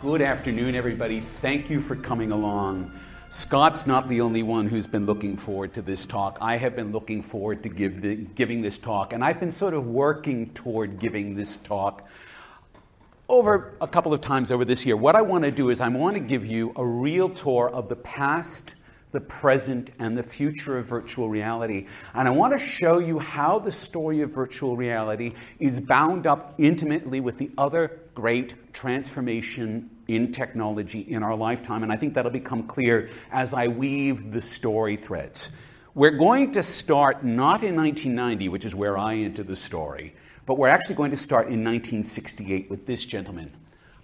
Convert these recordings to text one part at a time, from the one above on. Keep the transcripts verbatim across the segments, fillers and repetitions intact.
Good afternoon, everybody. Thank you for coming along. Scott's not the only one who's been looking forward to this talk. I have been looking forward to give the, giving this talk, and I've been sort of working toward giving this talk over a couple of times over this year. What I want to do is I want to give you a real tour of the past, the present, and the future of virtual reality. And I want to show you how the story of virtual reality is bound up intimately with the other great transformation in technology in our lifetime. And I think that'll become clear as I weave the story threads. We're going to start not in nineteen ninety, which is where I enter the story, but we're actually going to start in nineteen sixty-eight with this gentleman,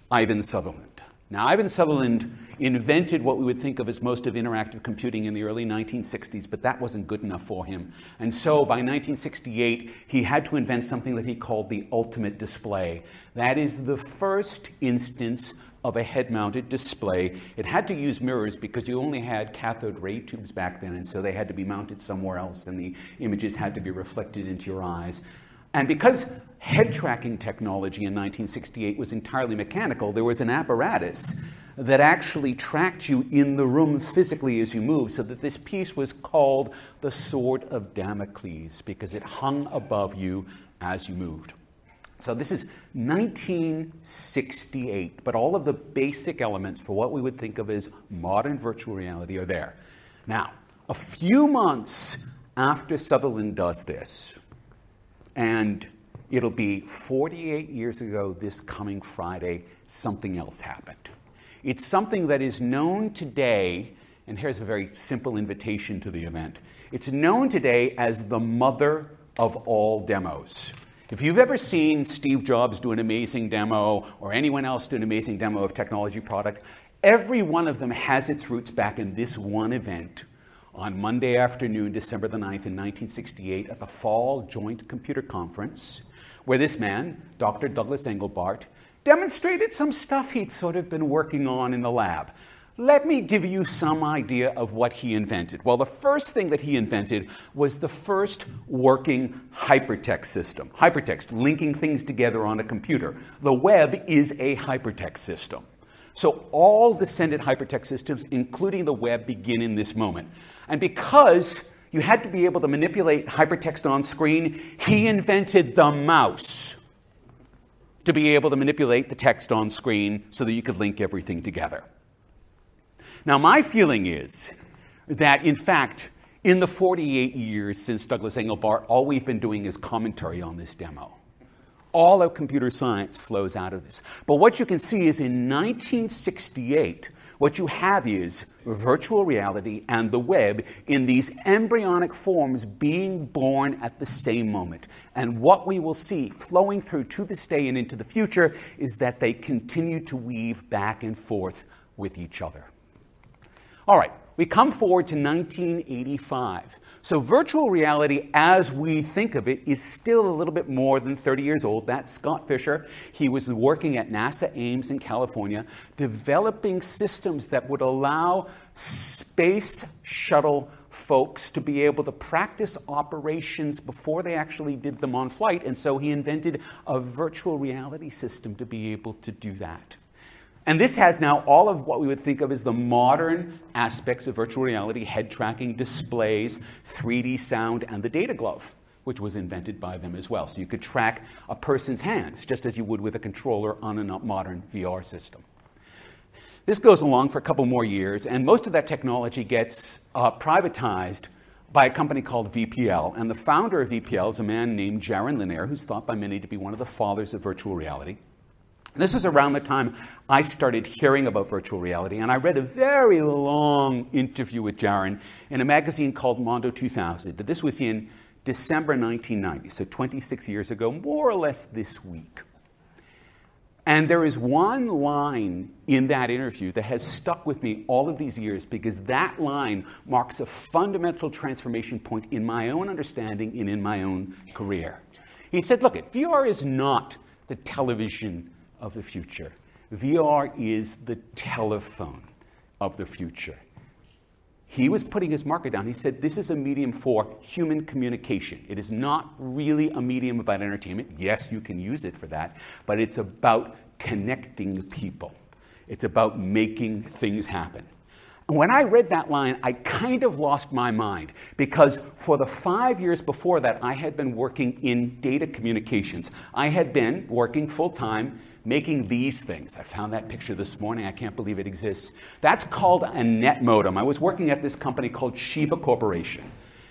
Ivan Sutherland. Now, Ivan Sutherland invented what we would think of as most of interactive computing in the early nineteen sixties, but that wasn't good enough for him. And so by nineteen sixty-eight, he had to invent something that he called the ultimate display. That is the first instance of a head-mounted display. It had to use mirrors because you only had cathode ray tubes back then, and so they had to be mounted somewhere else, and the images had to be reflected into your eyes. And because head tracking technology in nineteen sixty-eight was entirely mechanical, there was an apparatus that actually tracked you in the room physically as you moved, so that this piece was called the Sword of Damocles, because it hung above you as you moved. So this is nineteen sixty-eight, but all of the basic elements for what we would think of as modern virtual reality are there. Now, a few months after Sutherland does this, and it'll be forty-eight years ago this coming Friday, something else happened. It's something that is known today, and here's a very simple invitation to the event. It's known today as the mother of all demos. If you've ever seen Steve Jobs do an amazing demo, or anyone else do an amazing demo of technology product, every one of them has its roots back in this one event on Monday afternoon, December the ninth in nineteen sixty-eight, at the Fall Joint Computer Conference, where this man, Doctor Douglas Engelbart, demonstrated some stuff he'd sort of been working on in the lab. Let me give you some idea of what he invented. Well, the first thing that he invented was the first working hypertext system. Hypertext, linking things together on a computer. The web is a hypertext system. So all descendant hypertext systems, including the web, begin in this moment. And because you had to be able to manipulate hypertext on screen, he invented the mouse to be able to manipulate the text on screen so that you could link everything together. Now, my feeling is that, in fact, in the forty-eight years since Douglas Engelbart, all we've been doing is commentary on this demo. All of computer science flows out of this. But what you can see is in nineteen sixty-eight, what you have is virtual reality and the web in these embryonic forms being born at the same moment. And what we will see flowing through to this day and into the future is that they continue to weave back and forth with each other. All right, we come forward to nineteen eighty-five. So virtual reality, as we think of it, is still a little bit more than thirty years old. That's Scott Fisher. He was working at NASA Ames in California, developing systems that would allow space shuttle folks to be able to practice operations before they actually did them on flight. And so he invented a virtual reality system to be able to do that. And this has now all of what we would think of as the modern aspects of virtual reality, head tracking, displays, three D sound, and the data glove, which was invented by them as well. So you could track a person's hands, just as you would with a controller on a modern V R system. This goes along for a couple more years, and most of that technology gets uh, privatized by a company called V P L. And the founder of V P L is a man named Jaron Lanier, who's thought by many to be one of the fathers of virtual reality. This was around the time I started hearing about virtual reality, and I read a very long interview with Jaron in a magazine called Mondo two thousand. This was in December nineteen ninety, so twenty-six years ago, more or less this week. And there is one line in that interview that has stuck with me all of these years, because that line marks a fundamental transformation point in my own understanding and in my own career. He said, look, V R is not the television of the future. V R is the telephone of the future. He was putting his marker down. He said, this is a medium for human communication. It is not really a medium about entertainment. Yes, you can use it for that, but it's about connecting people. It's about making things happen. When I read that line, I kind of lost my mind, because for the five years before that, I had been working in data communications. I had been working full-time making these things. I found that picture this morning. I can't believe it exists. That's called a net modem. I was working at this company called Shiva Corporation.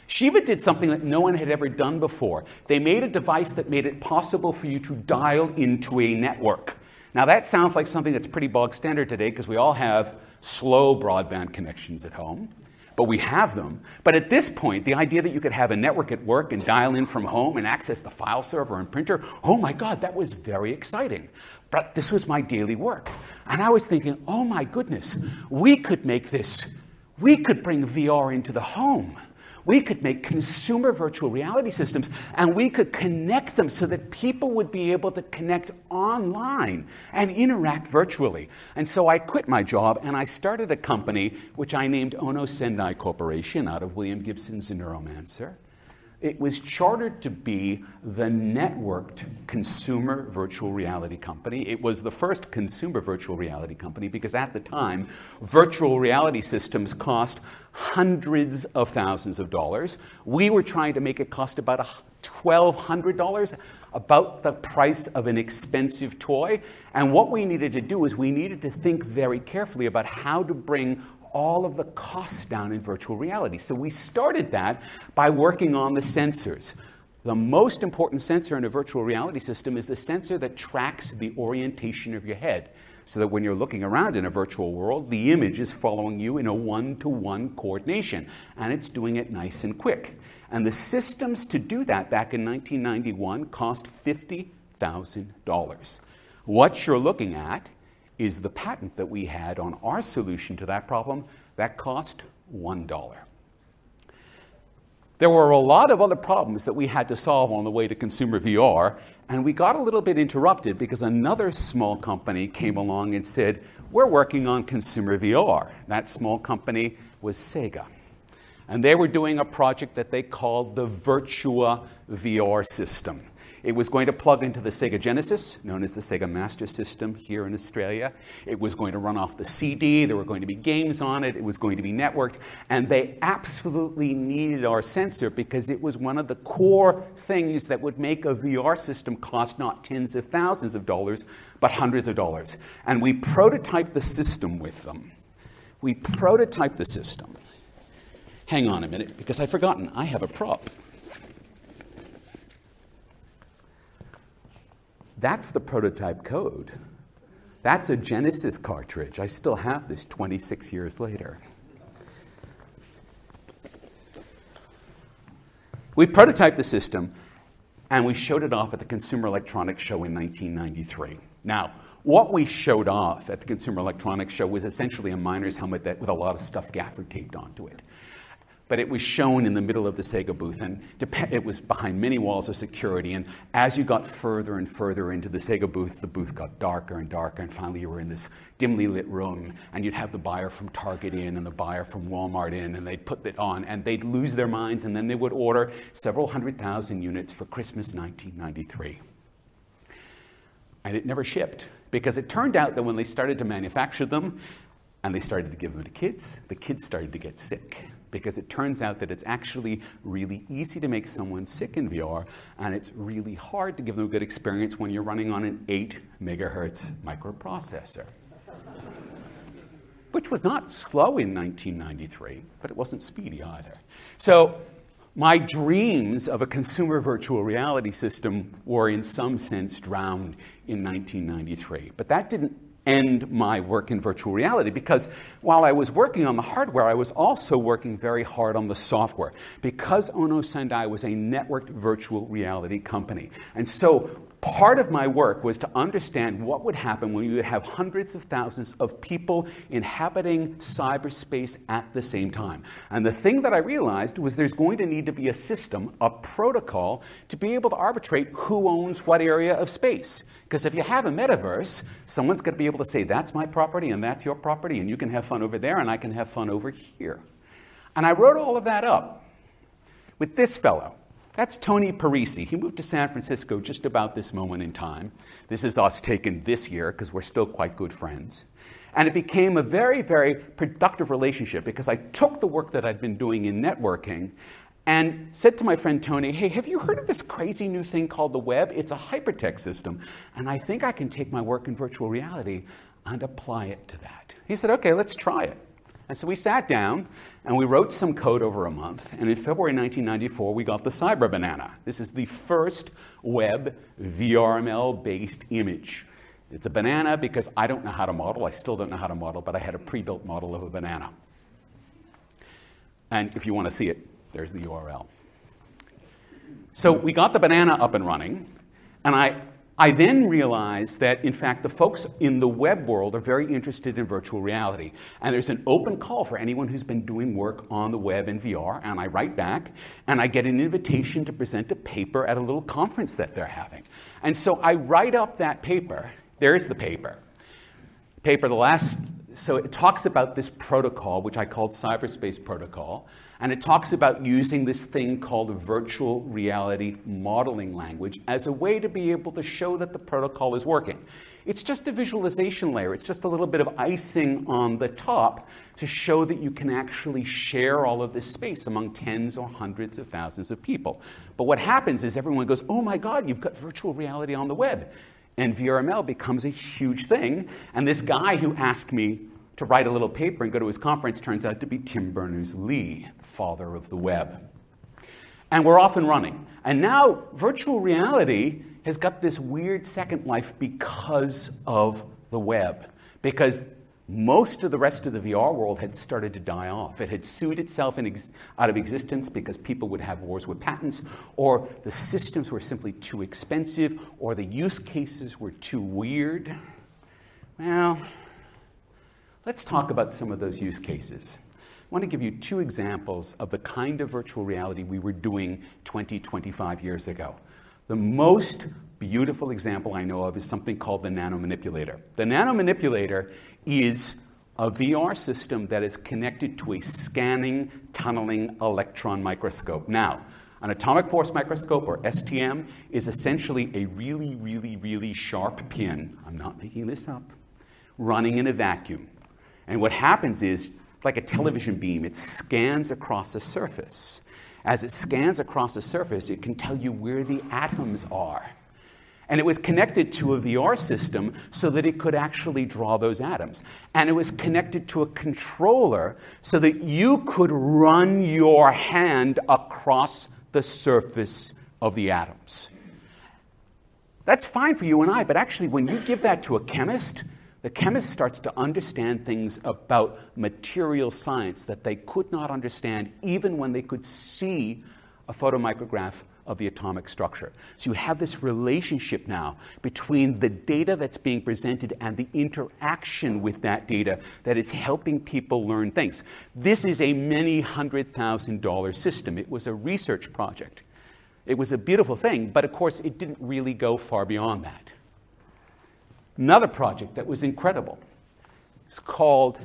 Shiva did something that no one had ever done before. They made a device that made it possible for you to dial into a network. Now, that sounds like something that's pretty bog standard today, because we all have slow broadband connections at home, but we have them. But at this point, the idea that you could have a network at work and dial in from home and access the file server and printer, oh my God, that was very exciting. But this was my daily work. And I was thinking, oh my goodness, we could make this. We could bring V R into the home. We could make consumer virtual reality systems, and we could connect them so that people would be able to connect online and interact virtually. And so I quit my job, and I started a company which I named Ono-Sendai Corporation, out of William Gibson's Neuromancer. It was chartered to be the networked consumer virtual reality company. It was the first consumer virtual reality company, because at the time, virtual reality systems cost hundreds of thousands of dollars. We were trying to make it cost about twelve hundred dollars, about the price of an expensive toy. And what we needed to do is we needed to think very carefully about how to bring all of the costs down in virtual reality. So we started that by working on the sensors. The most important sensor in a virtual reality system is the sensor that tracks the orientation of your head, so that when you're looking around in a virtual world, the image is following you in a one-to-one coordination, and it's doing it nice and quick. And the systems to do that back in nineteen ninety-one cost fifty thousand dollars. What you're looking at is the patent that we had on our solution to that problem. That cost one dollar. There were a lot of other problems that we had to solve on the way to consumer V R, and we got a little bit interrupted because another small company came along and said, we're working on consumer V R. That small company was Sega. And they were doing a project that they called the Virtua V R system. It was going to plug into the Sega Genesis, known as the Sega Master System here in Australia. It was going to run off the C D. There were going to be games on it. It was going to be networked. And they absolutely needed our sensor, because it was one of the core things that would make a V R system cost not tens of thousands of dollars, but hundreds of dollars. And we prototyped the system with them. We prototyped the system. Hang on a minute, because I've forgotten. I have a prop. That's the prototype code. That's a Genesis cartridge. I still have this twenty-six years later. We prototyped the system, and we showed it off at the Consumer Electronics Show in nineteen ninety-three. Now, what we showed off at the Consumer Electronics Show was essentially a miner's helmet that, with a lot of stuff gaffer taped onto it. But it was shown in the middle of the Sega booth, and it was behind many walls of security. And as you got further and further into the Sega booth, the booth got darker and darker, and finally you were in this dimly lit room, and you'd have the buyer from Target in and the buyer from Walmart in, and they'd put it on, and they'd lose their minds, and then they would order several hundred thousand units for Christmas nineteen ninety-three. And it never shipped, because it turned out that when they started to manufacture them, and they started to give them to kids, the kids started to get sick, because it turns out that it's actually really easy to make someone sick in V R, and it's really hard to give them a good experience when you're running on an eight megahertz microprocessor, which was not slow in nineteen ninety-three, but it wasn't speedy either. So my dreams of a consumer virtual reality system were in some sense drowned in nineteen ninety-three, but that didn't end my work in virtual reality, because while I was working on the hardware, I was also working very hard on the software, because Ono-Sendai was a networked virtual reality company. And so part of my work was to understand what would happen when you would have hundreds of thousands of people inhabiting cyberspace at the same time. And the thing that I realized was there's going to need to be a system, a protocol, to be able to arbitrate who owns what area of space. Because if you have a metaverse, someone's going to be able to say, that's my property and that's your property, and you can have fun over there and I can have fun over here. And I wrote all of that up with this fellow. That's Tony Parisi. He moved to San Francisco just about this moment in time. This is us taken this year, because we're still quite good friends. And it became a very, very productive relationship, because I took the work that I'd been doing in networking and said to my friend Tony, hey, have you heard of this crazy new thing called the web? It's a hypertext system, and I think I can take my work in virtual reality and apply it to that. He said, okay, let's try it. And so we sat down, and we wrote some code over a month, and in February nineteen ninety-four, we got the Cyber Banana. This is the first web V R M L-based image. It's a banana because I don't know how to model. I still don't know how to model, but I had a pre-built model of a banana. And if you want to see it, there's the U R L. So we got the banana up and running, and I, I then realized that, in fact, the folks in the web world are very interested in virtual reality. And there's an open call for anyone who's been doing work on the web and V R, and I write back, and I get an invitation to present a paper at a little conference that they're having. And so I write up that paper. There's the paper. Paper, the last, so it talks about this protocol, which I called cyberspace protocol. And it talks about using this thing called virtual reality modeling language as a way to be able to show that the protocol is working. It's just a visualization layer. It's just a little bit of icing on the top to show that you can actually share all of this space among tens or hundreds of thousands of people. But what happens is everyone goes, oh my God, you've got virtual reality on the web. And V R M L becomes a huge thing. And this guy who asked me to write a little paper and go to his conference turns out to be Tim Berners-Lee, the father of the web. And we're off and running. And now virtual reality has got this weird second life because of the web, because most of the rest of the V R world had started to die off. It had sued itself in ex out of existence because people would have wars with patents, or the systems were simply too expensive, or the use cases were too weird. Well, let's talk about some of those use cases. I want to give you two examples of the kind of virtual reality we were doing twenty, twenty-five years ago. The most beautiful example I know of is something called the nanomanipulator. The nanomanipulator is a V R system that is connected to a scanning tunneling electron microscope. Now, an atomic force microscope, or S T M, is essentially a really, really, really sharp pin, I'm not making this up, running in a vacuum. And what happens is, like a television beam, it scans across a surface. As it scans across a surface, it can tell you where the atoms are. And it was connected to a V R system so that it could actually draw those atoms. And it was connected to a controller so that you could run your hand across the surface of the atoms. That's fine for you and I, but actually when you give that to a chemist, the chemist starts to understand things about material science that they could not understand even when they could see a photomicrograph of the atomic structure. So you have this relationship now between the data that's being presented and the interaction with that data that is helping people learn things. This is a many hundred thousand dollar system. It was a research project. It was a beautiful thing, but of course it didn't really go far beyond that. Another project that was incredible. It's called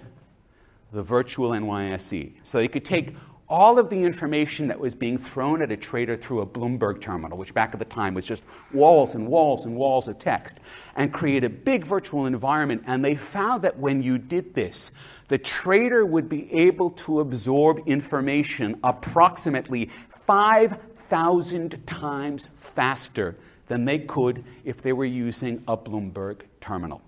the Virtual N Y S E. So you could take all of the information that was being thrown at a trader through a Bloomberg terminal, which back at the time was just walls and walls and walls of text, and create a big virtual environment. And they found that when you did this, the trader would be able to absorb information approximately five thousand times faster than they could if they were using a Bloomberg terminal.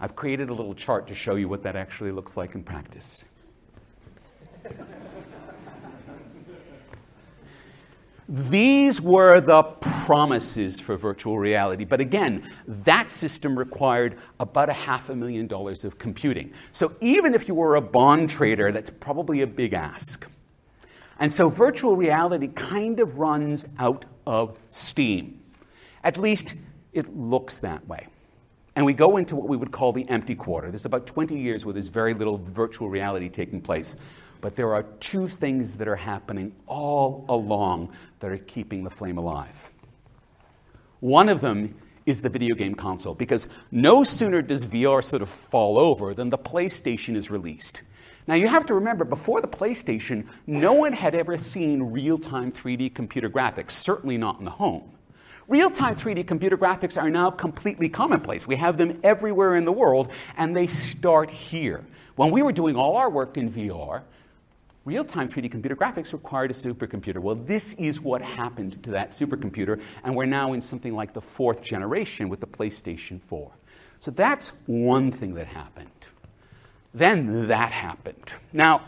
I've created a little chart to show you what that actually looks like in practice. These were the promises for virtual reality. But again, that system required about a half a million dollars of computing. So even if you were a bond trader, that's probably a big ask. And so virtual reality kind of runs out of steam. At least it looks that way. And we go into what we would call the empty quarter. There's about twenty years where there's very little virtual reality taking place. But there are two things that are happening all along that are keeping the flame alive. One of them is the video game console, because no sooner does V R sort of fall over than the PlayStation is released. Now, you have to remember, before the PlayStation, no one had ever seen real-time three D computer graphics, certainly not in the home. Real-time three D computer graphics are now completely commonplace. We have them everywhere in the world, and they start here. When we were doing all our work in V R, real-time three D computer graphics required a supercomputer. Well, this is what happened to that supercomputer, and we're now in something like the fourth generation with the PlayStation four. So that's one thing that happened. Then that happened. Now,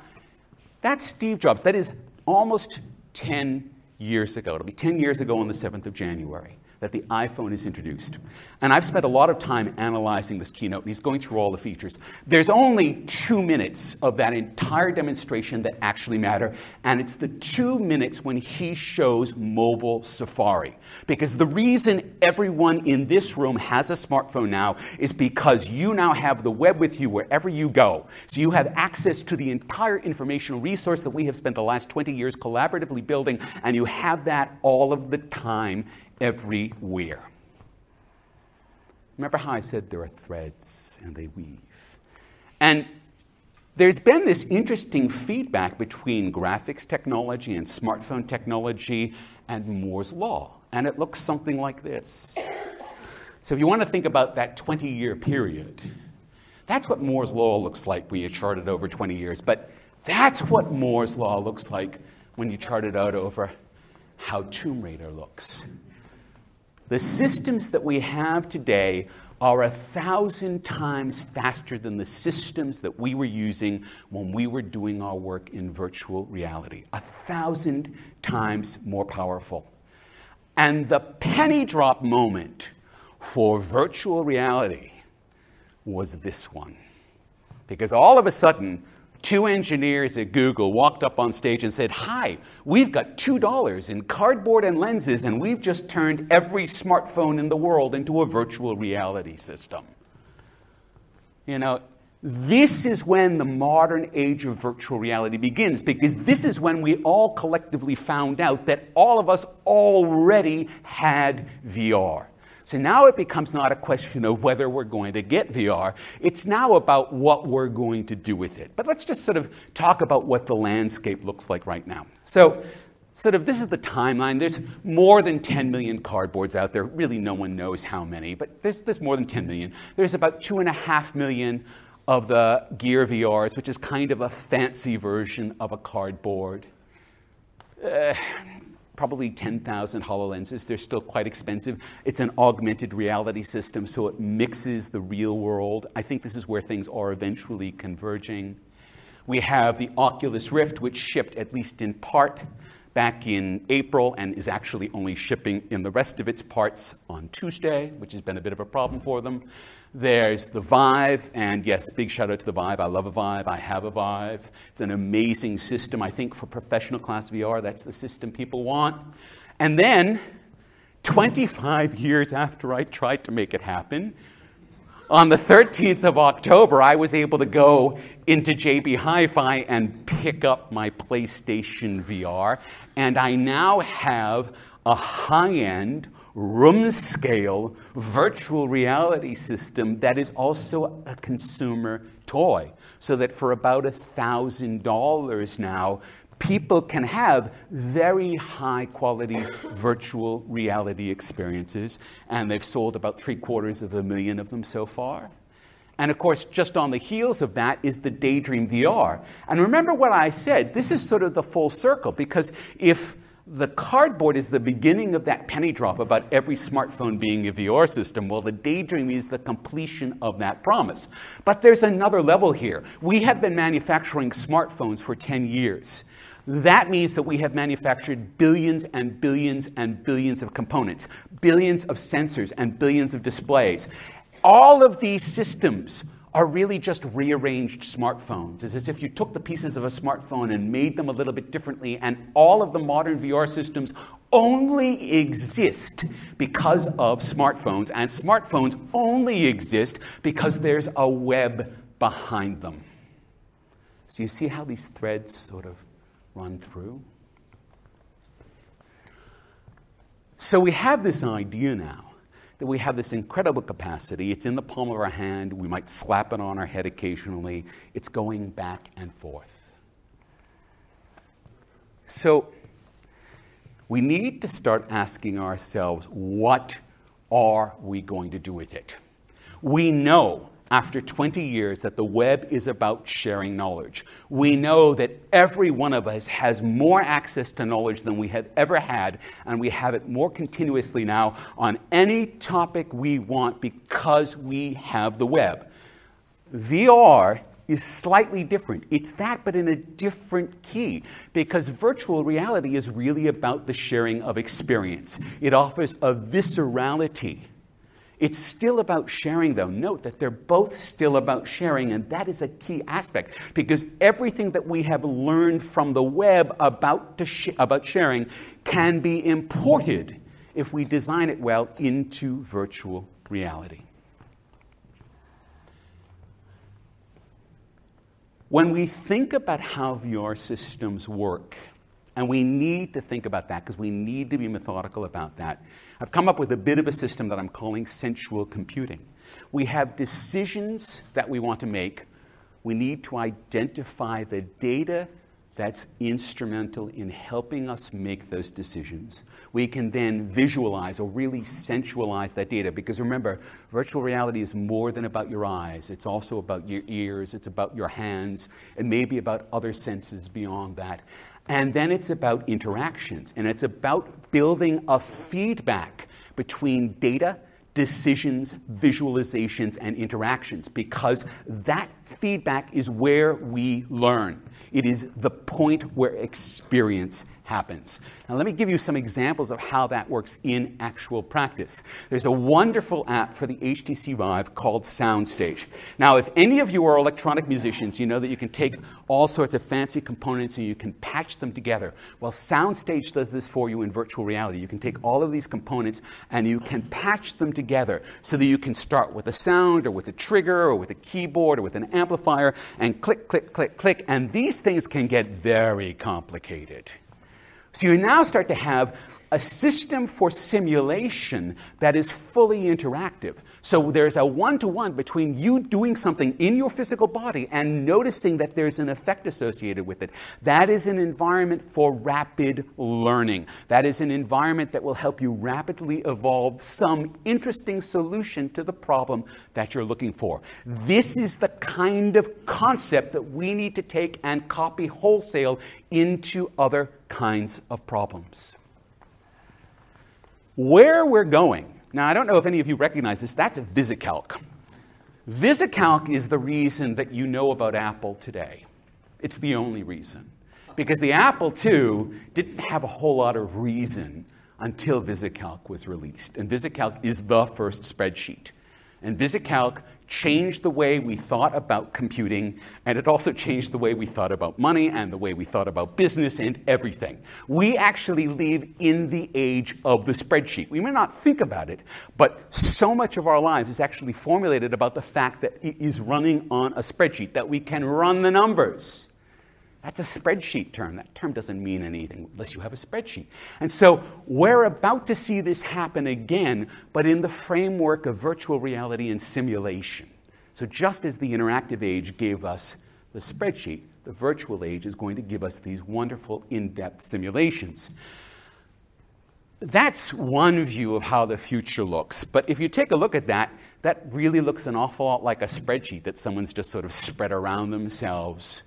that's Steve Jobs. That is almost ten years ago. It'll be ten years ago on the seventh of January that the iPhone is introduced. And I've spent a lot of time analyzing this keynote, and he's going through all the features. There's only two minutes of that entire demonstration that actually matter, and it's the two minutes when he shows mobile Safari. Because the reason everyone in this room has a smartphone now is because you now have the web with you wherever you go. So you have access to the entire informational resource that we have spent the last twenty years collaboratively building, and you have that all of the time everywhere. Remember how I said there are threads and they weave? And there's been this interesting feedback between graphics technology and smartphone technology and Moore's Law. And it looks something like this. So if you want to think about that twenty-year period, that's what Moore's Law looks like when you chart it over twenty years. But that's what Moore's Law looks like when you chart it out over how Tomb Raider looks. The systems that we have today are a thousand times faster than the systems that we were using when we were doing our work in virtual reality. A thousand times more powerful. And the penny drop moment for virtual reality was this one. Because all of a sudden, two engineers at Google walked up on stage and said, hi, we've got two dollars in cardboard and lenses, and we've just turned every smartphone in the world into a virtual reality system. You know, this is when the modern age of virtual reality begins, because this is when we all collectively found out that all of us already had V R. So now it becomes not a question of whether we're going to get V R. It's now about what we're going to do with it. But let's just sort of talk about what the landscape looks like right now. So sort of this is the timeline. There's more than ten million cardboards out there. Really, no one knows how many. But there's, there's more than ten million. There's about two point five million of the Gear V Rs, which is kind of a fancy version of a cardboard. Uh, Probably ten thousand HoloLenses. They're still quite expensive. It's an augmented reality system, so it mixes the real world. I think this is where things are eventually converging. We have the Oculus Rift, which shipped, at least in part, back in April, and is actually only shipping in the rest of its parts on Tuesday, which has been a bit of a problem for them. There's the Vive, and yes, big shout out to the Vive. I love a Vive. I have a Vive. It's an amazing system. I think for professional class V R, that's the system people want. And then, twenty-five years after I tried to make it happen, on the thirteenth of October, I was able to go into J B Hi-Fi and pick up my PlayStation V R, and I now have a high-end, room-scale virtual reality system that is also a consumer toy, so that for about one thousand dollars now, people can have very high-quality virtual reality experiences, and they've sold about three-quarters of a million of them so far. And of course, just on the heels of that is the Daydream V R. And remember what I said, this is sort of the full circle, because if the cardboard is the beginning of that penny drop about every smartphone being a V R system, well, the Daydream is the completion of that promise. But there's another level here. We have been manufacturing smartphones for ten years. That means that we have manufactured billions and billions and billions of components, billions of sensors and billions of displays. All of these systems are really just rearranged smartphones. It's as if you took the pieces of a smartphone and made them a little bit differently, and all of the modern V R systems only exist because of smartphones, and smartphones only exist because there's a web behind them. So you see how these threads sort of run through? So we have this idea now that we have this incredible capacity. It's in the palm of our hand. We might slap it on our head occasionally. It's going back and forth. So we need to start asking ourselves, what are we going to do with it? We know after twenty years that the web is about sharing knowledge. We know that every one of us has more access to knowledge than we have ever had, and we have it more continuously now on any topic we want because we have the web. V R is slightly different. It's that, but in a different key, because virtual reality is really about the sharing of experience. It offers a viscerality. It's still about sharing, though. Note that they're both still about sharing, and that is a key aspect, because everything that we have learned from the web about, to sh about sharing can be imported, if we design it well, into virtual reality. When we think about how V R systems work, and we need to think about that because we need to be methodical about that, I've come up with a bit of a system that I'm calling sensual computing. We have decisions that we want to make. We need to identify the data that's instrumental in helping us make those decisions. We can then visualize or really sensualize that data, because remember, virtual reality is more than about your eyes. It's also about your ears, it's about your hands, and maybe about other senses beyond that. And then it's about interactions, and it's about building a feedback between data, decisions, visualizations, and interactions, because that feedback is where we learn. It is the point where experience happens. Now, let me give you some examples of how that works in actual practice. There's a wonderful app for the H T C Vive called Soundstage. Now, if any of you are electronic musicians, you know that you can take all sorts of fancy components and you can patch them together. Well, Soundstage does this for you in virtual reality. You can take all of these components and you can patch them together so that you can start with a sound or with a trigger or with a keyboard or with an amplifier and click, click, click, click. And these things can get very complicated. So you now start to have a system for simulation that is fully interactive. So there's a one-to-one between you doing something in your physical body and noticing that there's an effect associated with it. That is an environment for rapid learning. That is an environment that will help you rapidly evolve some interesting solution to the problem that you're looking for. This is the kind of concept that we need to take and copy wholesale into other kinds of problems. Where we're going, now I don't know if any of you recognize this, that's VisiCalc. VisiCalc is the reason that you know about Apple today. It's the only reason. Because the Apple two didn't have a whole lot of reason until VisiCalc was released. And VisiCalc is the first spreadsheet. And VisiCalc changed the way we thought about computing, and it also changed the way we thought about money and the way we thought about business and everything. We actually live in the age of the spreadsheet. We may not think about it, but so much of our lives is actually formulated about the fact that it is running on a spreadsheet, that we can run the numbers. That's a spreadsheet term. That term doesn't mean anything unless you have a spreadsheet. And so we're about to see this happen again, but in the framework of virtual reality and simulation. So just as the interactive age gave us the spreadsheet, the virtual age is going to give us these wonderful in-depth simulations. That's one view of how the future looks. But if you take a look at that, that really looks an awful lot like a spreadsheet that someone's just sort of spread around themselves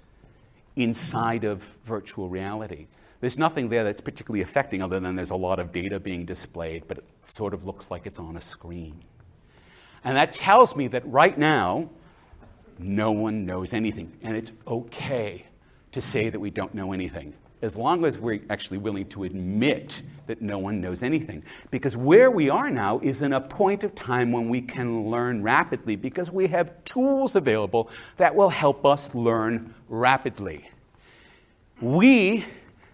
inside of virtual reality. There's nothing there that's particularly affecting, other than there's a lot of data being displayed, but it sort of looks like it's on a screen. And that tells me that right now, no one knows anything. And it's okay to say that we don't know anything, as long as we're actually willing to admit that no one knows anything. Because where we are now is in a point of time when we can learn rapidly, because we have tools available that will help us learn rapidly. We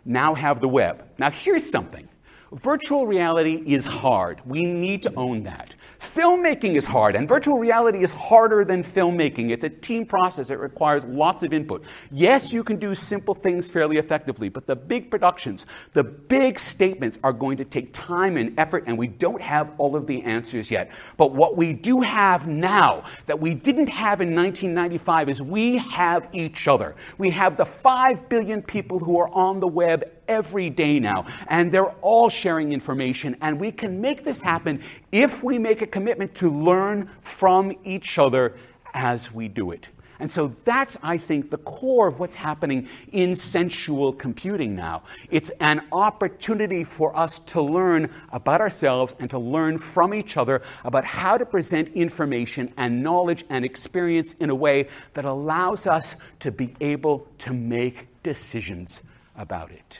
now have the web. Now here's something. Virtual reality is hard. We need to own that. Filmmaking is hard, and virtual reality is harder than filmmaking. It's a team process. It requires lots of input. Yes, you can do simple things fairly effectively, but the big productions, the big statements are going to take time and effort, and we don't have all of the answers yet. But what we do have now that we didn't have in nineteen ninety-five is we have each other. We have the five billion people who are on the web every day now, and they're all sharing information, and we can make this happen if we make a commitment to learn from each other as we do it. And so that's, I think, the core of what's happening in sensual computing now. It's an opportunity for us to learn about ourselves and to learn from each other about how to present information and knowledge and experience in a way that allows us to be able to make decisions about it.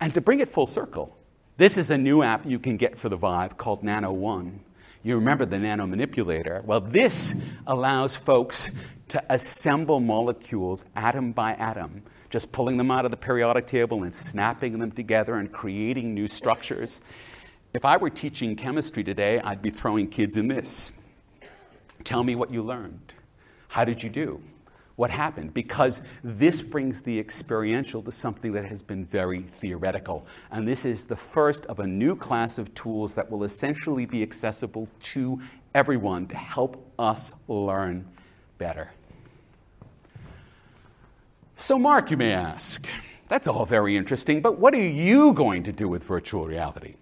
And to bring it full circle, this is a new app you can get for the Vive called Nano one. You remember the nanomanipulator. Well, this allows folks to assemble molecules atom by atom, just pulling them out of the periodic table and snapping them together and creating new structures. If I were teaching chemistry today, I'd be throwing kids in this. Tell me what you learned. How did you do? What happened? Because this brings the experiential to something that has been very theoretical. And this is the first of a new class of tools that will essentially be accessible to everyone to help us learn better. So, Mark, you may ask, that's all very interesting, but what are you going to do with virtual reality?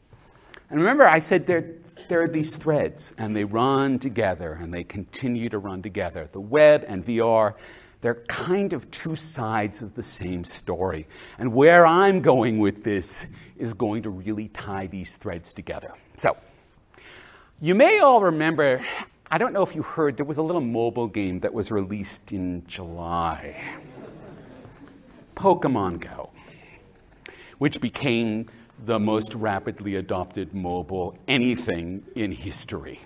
And remember, I said there There are these threads, and they run together, and they continue to run together. The web and V R, they're kind of two sides of the same story. And where I'm going with this is going to really tie these threads together. So, you may all remember, I don't know if you heard, there was a little mobile game that was released in July. Pokemon Go, which became the most rapidly adopted mobile anything in history.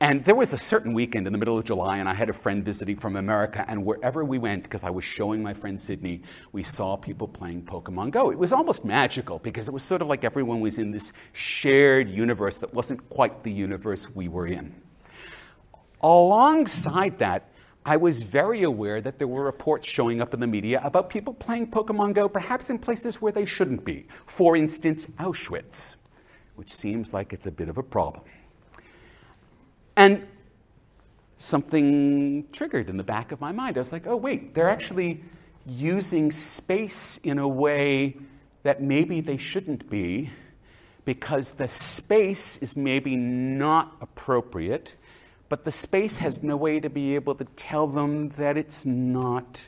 And there was a certain weekend in the middle of July, and I had a friend visiting from America, and wherever we went, because I was showing my friend Sydney, we saw people playing Pokemon Go. It was almost magical, because it was sort of like everyone was in this shared universe that wasn't quite the universe we were in. Alongside that, I was very aware that there were reports showing up in the media about people playing Pokemon Go, perhaps in places where they shouldn't be. For instance, Auschwitz, which seems like it's a bit of a problem. And something triggered in the back of my mind. I was like, oh, wait, they're actually using space in a way that maybe they shouldn't be, because the space is maybe not appropriate. But the space has no way to be able to tell them that it's not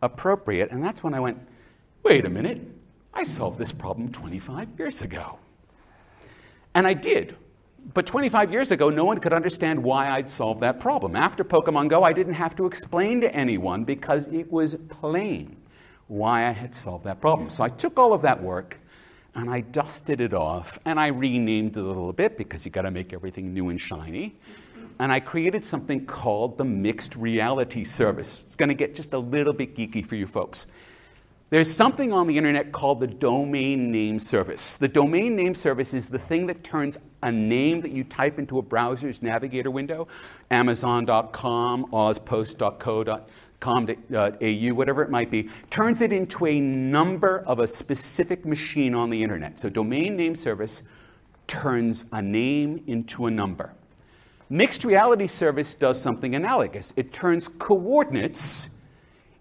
appropriate. And that's when I went, wait a minute, I solved this problem twenty-five years ago. And I did. But twenty-five years ago, no one could understand why I'd solved that problem. After Pokemon Go, I didn't have to explain to anyone because it was plain why I had solved that problem. So I took all of that work, and I dusted it off, and I renamed it a little bit because you've got to make everything new and shiny. And I created something called the Mixed Reality Service. It's going to get just a little bit geeky for you folks. There's something on the internet called the Domain Name Service. The Domain Name Service is the thing that turns a name that you type into a browser's navigator window, amazon dot com, ozpost dot co dot com dot a u, whatever it might be, turns it into a number of a specific machine on the internet. So Domain Name Service turns a name into a number. Mixed Reality Service does something analogous. It turns coordinates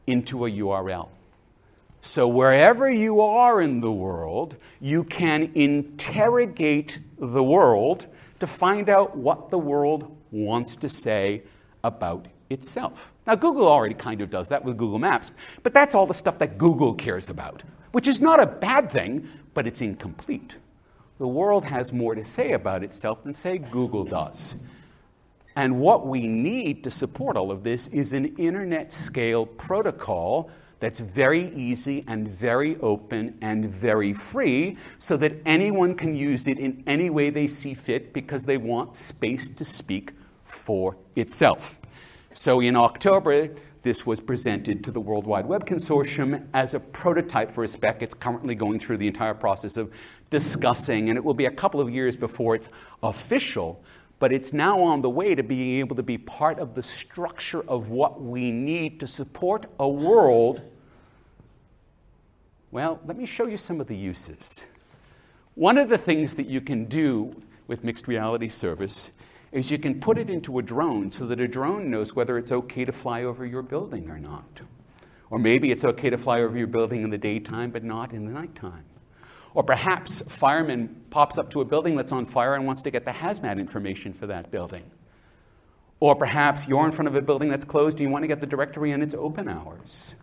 into a U R L. So wherever you are in the world, you can interrogate the world to find out what the world wants to say about itself. Now, Google already kind of does that with Google Maps, but that's all the stuff that Google cares about, which is not a bad thing, but it's incomplete. The world has more to say about itself than, say, Google does. And what we need to support all of this is an internet-scale protocol that's very easy and very open and very free so that anyone can use it in any way they see fit because they want space to speak for itself. So in October, this was presented to the World Wide Web Consortium as a prototype for a spec. It's currently going through the entire process of discussing, and it will be a couple of years before it's official. But it's now on the way to being able to be part of the structure of what we need to support a world. Well, let me show you some of the uses. One of the things that you can do with Mixed Reality Service is you can put it into a drone so that a drone knows whether it's okay to fly over your building or not, Or maybe it's okay to fly over your building in the daytime, but not in the nighttime. Or perhaps a fireman pops up to a building that's on fire and wants to get the hazmat information for that building. Or perhaps you're in front of a building that's closed and you want to get the directory and its open hours.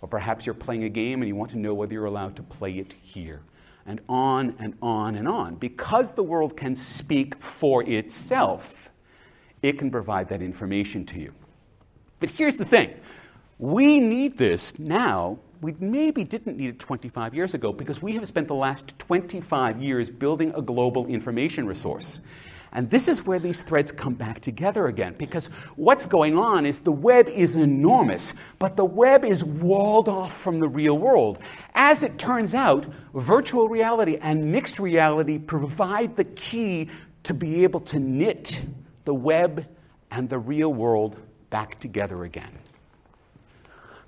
Or perhaps you're playing a game and you want to know whether you're allowed to play it here. And on and on and on. Because the world can speak for itself, it can provide that information to you. But here's the thing. We need this now. We maybe didn't need it twenty-five years ago, because we have spent the last twenty-five years building a global information resource. And this is where these threads come back together again, because what's going on is the web is enormous, but the web is walled off from the real world. As it turns out, virtual reality and mixed reality provide the key to be able to knit the web and the real world back together again.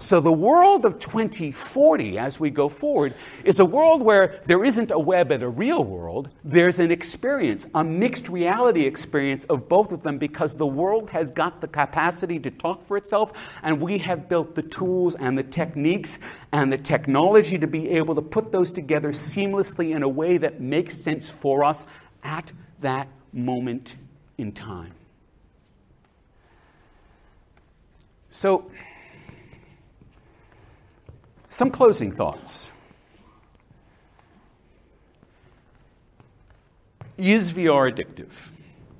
So the world of twenty forty, as we go forward, is a world where there isn't a web and a real world. There's an experience, a mixed reality experience of both of them, because the world has got the capacity to talk for itself, and we have built the tools and the techniques and the technology to be able to put those together seamlessly in a way that makes sense for us at that moment in time. So, some closing thoughts. Is V R addictive?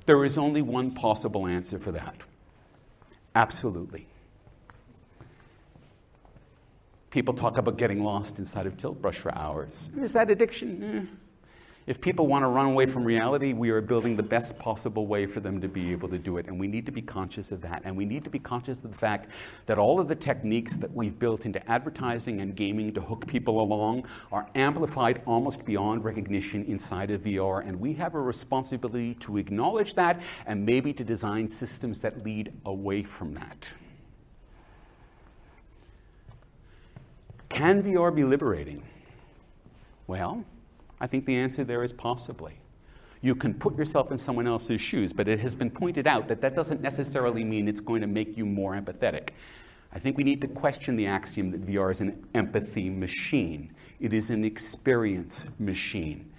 There is only one possible answer for that. Absolutely. People talk about getting lost inside of Tilt Brush for hours. Is that addiction? Eh. If people want to run away from reality, we are building the best possible way for them to be able to do it. And we need to be conscious of that. And we need to be conscious of the fact that all of the techniques that we've built into advertising and gaming to hook people along are amplified almost beyond recognition inside of V R. And we have a responsibility to acknowledge that and maybe to design systems that lead away from that. Can V R be liberating? Well, I think the answer there is possibly. You can put yourself in someone else's shoes, but it has been pointed out that that doesn't necessarily mean it's going to make you more empathetic. I think we need to question the axiom that V R is an empathy machine. It is an experience machine.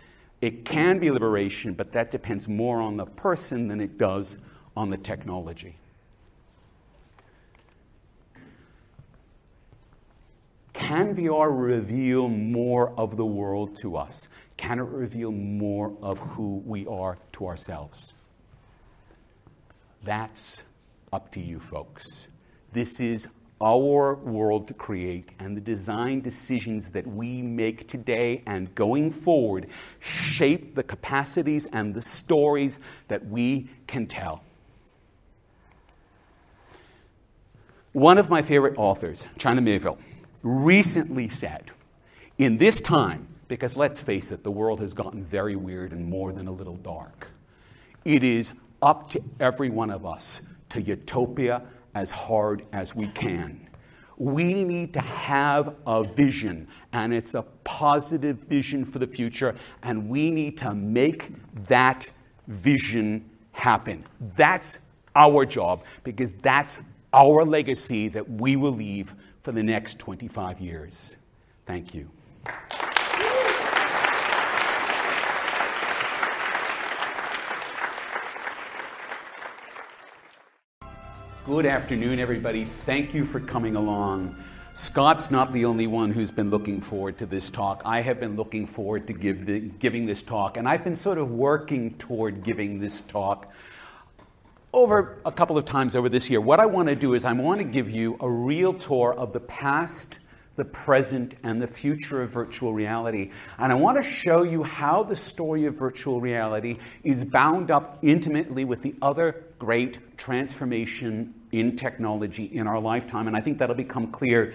It can be liberation, but that depends more on the person than it does on the technology. Can V R reveal more of the world to us? Can it reveal more of who we are to ourselves? That's up to you folks. This is our world to create, and the design decisions that we make today and going forward shape the capacities and the stories that we can tell. One of my favorite authors, China Mayville, recently said, in this time, because let's face it, the world has gotten very weird and more than a little dark, it is up to every one of us to utopia as hard as we can. We need to have a vision, and it's a positive vision for the future, and we need to make that vision happen. That's our job, because that's our legacy that we will leave for the next twenty-five years. Thank you. Good afternoon, everybody. Thank you for coming along. Scott's not the only one who's been looking forward to this talk. I have been looking forward to give the, giving this talk, and I've been sort of working toward giving this talk over a couple of times over this year. What I want to do is I want to give you a real tour of the past, the present, and the future of virtual reality. And I want to show you how the story of virtual reality is bound up intimately with the other great transformation in technology in our lifetime. And I think that'll become clear